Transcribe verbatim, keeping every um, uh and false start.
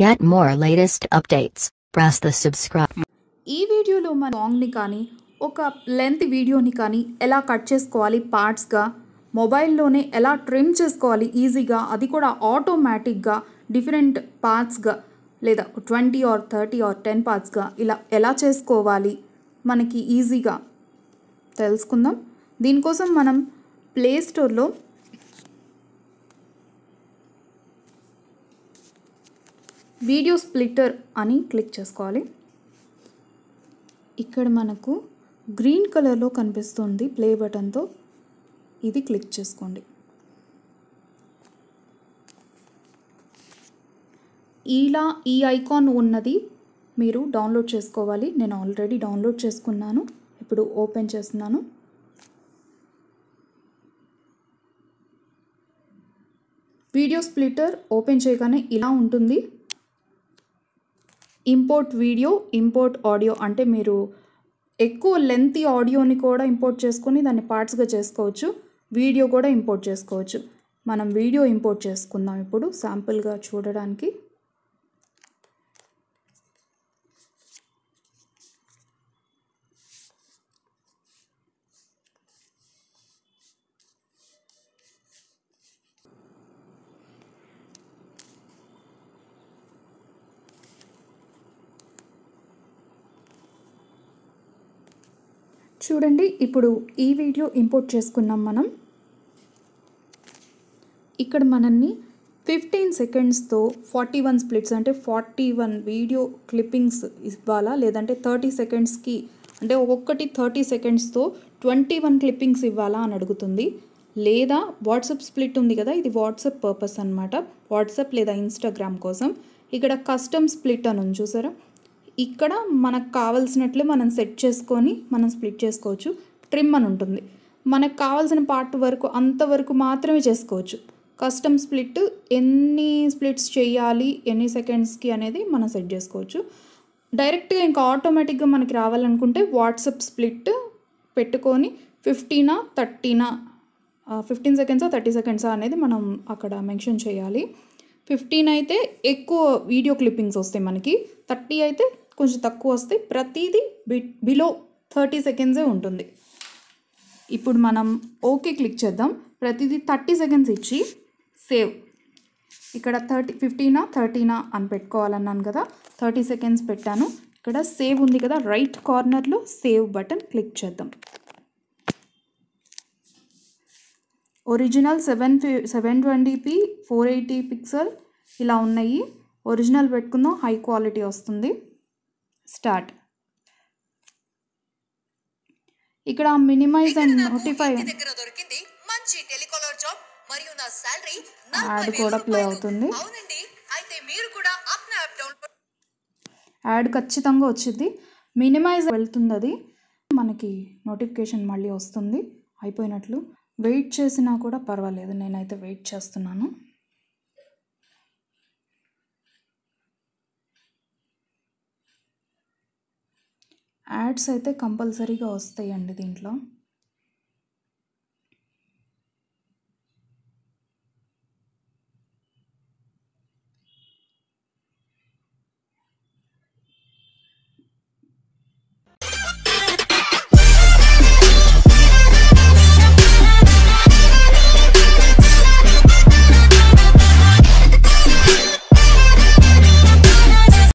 Get more latest updates. Press the subscribe. ఈ వీడియోలో మనం లాంగ్ ని కాని ఒక లెంత్ వీడియోని కాని ఎలా కట్ చేసుకోవాలి పార్ట్స్ గా మొబైల్ లోనే ఎలా ట్రిమ్ చేసుకోవాలి ఈజీగా అది కూడా ఆటోమేటిక్ గా డిఫరెంట్ పార్ట్స్ గా లేదా twenty or thirty or ten parts గా ఇలా ఎలా చేసుకోవాలి మనకి ఈజీగా తెలుసుకుందాం. దీని కోసం మనం ప్లే స్టోర్ లో वीडियो स्प्लिटर अनी क्लिक चेसुकोवाली. इक्कड़ मनकु ग्रीन कलर लो कनिपिस्तुंदी प्ले बटन तो इदी क्लिक चेसुकोंडी. इला ई आइकॉन उन्नदी मीरू डाउनलोड चेसुकोवाली. नेनु ऑलरेडी डाउनलोड चेसुकुन्नानु. इप्पुडु ओपन चेस्तुन्नानु. वीडियो स्प्लिटर ओपन चेयगाने इला उंटुंदी. इंपोर्ट वीडियो इंपोर्ट ऑडियो अंटे मीरू एक्कुव लेंथी ऑडियोनी कूडा इंपोर्ट चेसुकोनी दानि पार्ट्स गा चेसुकोवच्चु. वीडियो कूडा इंपोर्ट चेसुकोवच्चु. मनं वीडियो इंपोर्ट चेसुकुंदाम इप्पुडु सैंपल गा चूडडानिकी. చూడండి ఇప్పుడు ఈ వీడియో ఇంపోర్ట్ చేసుకున్నాం మనం. ఇక్కడ మనల్ని फ़िफ़्टीन సెకండ్స్ తో फ़ोर्टी वन స్ప్లిట్స్ అంటే फ़ोर्टी वन వీడియో క్లిప్పింగ్స్ ఇవ్వాలా లేదంటే थर्टी సెకండ్స్ కి అంటే ఒక్కొక్కటి थर्टी సెకండ్స్ తో ट्वेंटी वन క్లిప్పింగ్స్ ఇవ్వాలా అని అడుగుతుంది. లేదా వాట్సాప్ స్ప్లిట్ ఉంది కదా, ఇది వాట్సాప్ పర్పస్ అన్నమాట. వాట్సాప్ లేదా ఇన్‌స్టాగ్రామ్ కోసం ఇక్కడ కస్టమ్ స్ప్లిట్ అని ఉంది చూసారా. ఇక్కడ మనకు కావాల్సినట్లు మనం సెట్ చేసుకొని మనం స్ప్లిట్ చేసుకోవచ్చు. ట్రిమ్ అని ఉంటుంది, మనకు కావాల్సిన పార్ట్ వరకు అంతవరకు మాత్రమే చేసుకోవచ్చు. కస్టమ్ స్ప్లిట్ ఎన్ని స్ప్లిట్స్ చేయాలి ఎన్ని సెకండ్స్కి అనేది మనం సెట్ చేసుకోవచ్చు. డైరెక్ట్గా ఇంకా ఆటోమేటిక్గా మనకి రావాలనుకుంటే వాట్సాప్ స్ప్లిట్ పెట్టుకొని ఫిఫ్టీనా థర్టీనా ఫిఫ్టీన్ సెకండ్సా థర్టీ సెకండ్సా అనేది మనం అక్కడ మెన్షన్ చేయాలి. ఫిఫ్టీన్ అయితే ఎక్కువ వీడియో క్లిప్పింగ్స్ వస్తాయి మనకి, థర్టీ అయితే కొంచెం తక్కువ వస్తాయి. ప్రతిదీ బిలో థర్టీ సెకండ్సే ఉంటుంది. ఇప్పుడు మనం ఓకే క్లిక్ చేద్దాం. ప్రతిదీ థర్టీ సెకండ్స్ ఇచ్చి సేవ్. ఇక్కడ థర్టీ ఫిఫ్టీనా థర్టీనా అని పెట్టుకోవాలన్నాను కదా, థర్టీ సెకండ్స్ పెట్టాను. ఇక్కడ సేవ్ ఉంది కదా, రైట్ కార్నర్లో సేవ్ బటన్ క్లిక్ చేద్దాం. ఒరిజినల్ సెవెన్ ఫి seven twenty P four eighty pixel ఇలా ఉన్నాయి. ఒరిజినల్ పెట్టుకుందాం, హై క్వాలిటీ వస్తుంది. స్టార్ట్. ఇక్కడ మినిమైజ్ అండ్ నోటిఫై యాడ్ కూడా ప్లే అవుతుంది. యాడ్ ఖచ్చితంగా వచ్చింది. మినిమైజ్ వెళ్తుంది, అది మనకి నోటిఫికేషన్ మళ్ళీ వస్తుంది అయిపోయినట్లు. వెయిట్ చేసినా కూడా పర్వాలేదు, నేనైతే వెయిట్ చేస్తున్నాను. యాడ్స్ అయితే కంపల్సరీగా వస్తాయండి దీంట్లో.